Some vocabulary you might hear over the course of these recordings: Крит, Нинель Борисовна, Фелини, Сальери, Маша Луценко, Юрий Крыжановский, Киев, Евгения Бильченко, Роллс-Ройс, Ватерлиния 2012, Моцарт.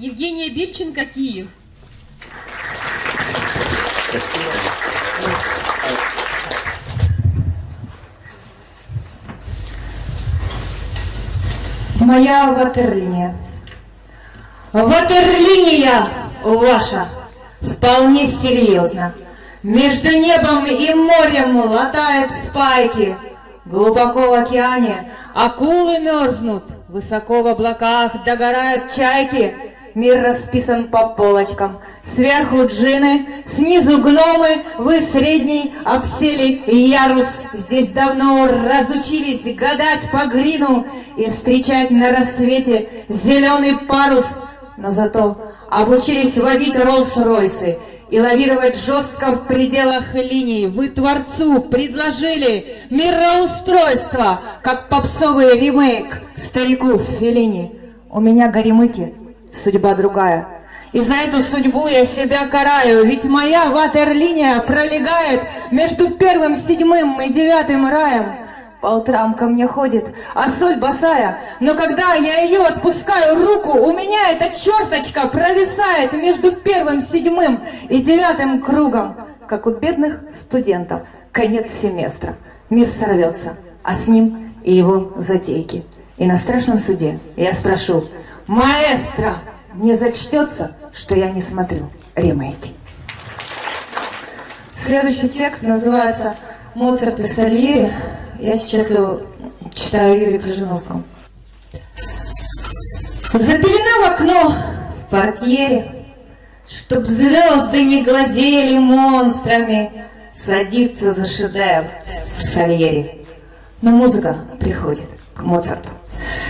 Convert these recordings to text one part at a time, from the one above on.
Евгения Бильченко, Киев. Спасибо. Моя ватерлиния. Ватерлиния ваша вполне серьезна. Между небом и морем латают спайки. Глубоко в океане акулы мерзнут, высоко в облаках догорают чайки. Мир расписан по полочкам. Сверху джины, снизу гномы, вы средний обсели ярус. Здесь давно разучились гадать по грину и встречать на рассвете зеленый парус. Но зато обучились водить Роллс-Ройсы и лавировать жестко в пределах линий. Вы творцу предложили мироустройство, как попсовый ремейк старику Фелини. У меня горемыки, судьба другая. И за эту судьбу я себя караю, ведь моя ватерлиния пролегает между первым, седьмым и девятым раем. По утрам ко мне ходит, а соль босая, но когда я ее отпускаю руку, у меня эта черточка провисает между первым, седьмым и девятым кругом, как у бедных студентов. Конец семестра. Мир сорвется, а с ним и его затейки. И на страшном суде я спрошу: маэстро, мне зачтется, что я не смотрю ремейки? Следующий текст называется «Моцарт и Сальери». Я сейчас его читаю Юрия Крыжановского. За пелена в окно, в портьере, чтоб звезды не глазели монстрами, садится за шедевр Сальери. Но музыка приходит к Моцарту.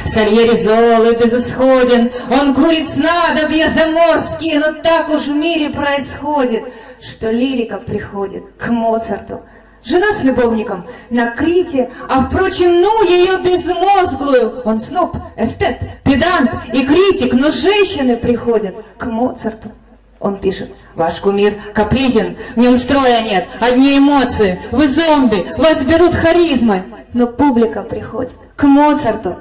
Сальери зол и безысходен, он курит снадобья заморские, но так уж в мире происходит, что лирика приходит к Моцарту. Жена с любовником на Крите, а, впрочем, ну ее безмозглую. Он сноб, эстет, педант и критик, но женщины приходят к Моцарту. Он пишет: ваш кумир капризен, в нем строя нет, одни эмоции, вы зомби, вас берут харизмой. Но публика приходит к Моцарту.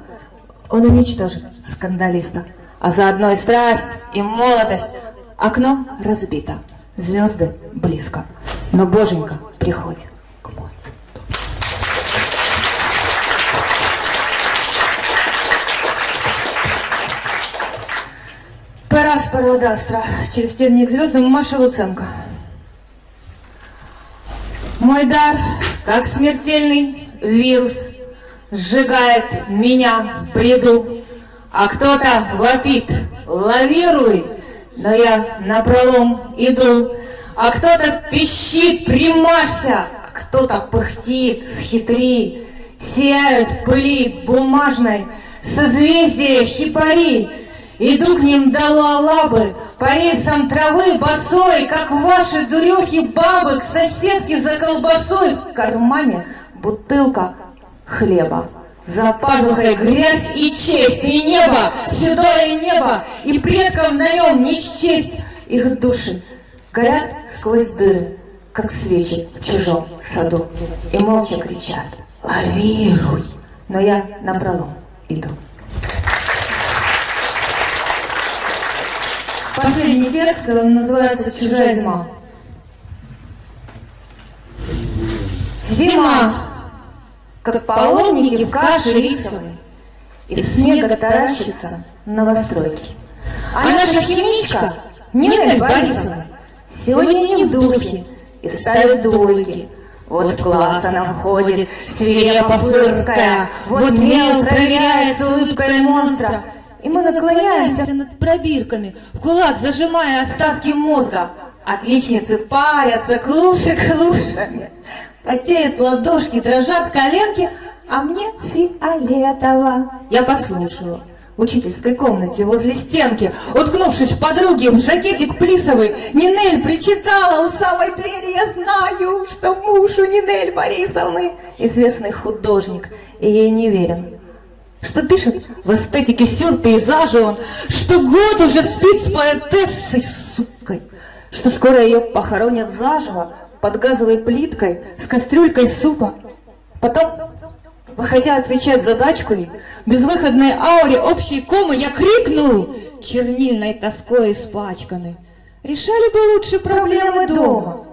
Он уничтожит скандалиста, а заодно и страсть, и молодость. Окно разбито, звезды близко, но боженька приходит. Параспора Дастра, через темник звездам, Маша Луценко. Мой дар, как смертельный вирус, сжигает меня в бреду, а кто-то вопит: лавируй, но я напролом иду, а кто-то пищит: примажься, кто-то пыхтит: схитри. Сияют пыли бумажной созвездия хипари. Иду к ним до лалабы, по рельсам травы босой, как ваши дурехи-бабы, к соседке за колбасой. В кармане бутылка хлеба, за пазухой грязь и честь, и небо, седое небо, и предкам на нем не счесть. Их души горят сквозь дыры, как свечи в чужом саду, и молча кричат: лавируй, но я напролом иду. Последний текст, он называется «Чужая зима». Зима, как паломники в каше рисовой, из снега таращится новостройки. А наша химичка Нинель Борисовна сегодня не в духе и ставит двойки. Вот класс она входит, свирепо фыркая, вот мел проверяет с улыбкой монстра. И мы наклоняемся над пробирками, в кулак зажимая остатки мозга. Отличницы парятся, клуши-клушами. Потеют ладошки, дрожат коленки, а мне фиолетово. Я подслушала в учительской комнате возле стенки, уткнувшись в подруги в жакетик плисовый, Нинель причитала у самой двери: я знаю, что муж у Нинель Борисовны известный художник, и ей не верен. Что пишет в эстетике сюр-пейзажа он, что год уже спит с поэтессой, сукой, что скоро ее похоронят заживо под газовой плиткой с кастрюлькой супа. Потом Выходя отвечать задачкой, в безвыходной ауре общей комы я крикнул, чернильной тоской испачканной: решали бы лучше проблемы дома.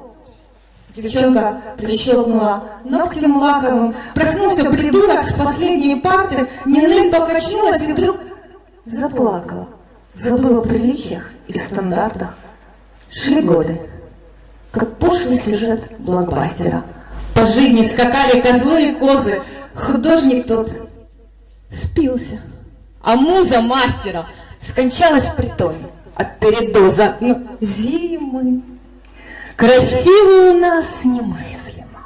Девчонка прищелкнула ногтем лаковым, проснулся придурок с последней парты, Нинель покачнулась и вдруг заплакала, забыла о приличиях и стандартах. Шли годы, как пошлый сюжет блокбастера. По жизни скакали козлы и козы, художник тот спился, а муза мастера скончалась в притоне от передоза. Ну, зимы красивые у нас немыслимо,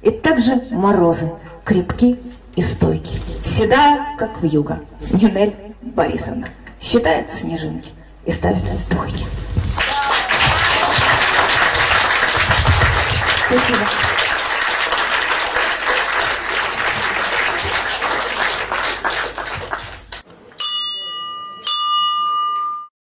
и также морозы крепки и стойки, седая, как вьюга. Нинель Борисовна считает снежинки и ставит двойки. Спасибо.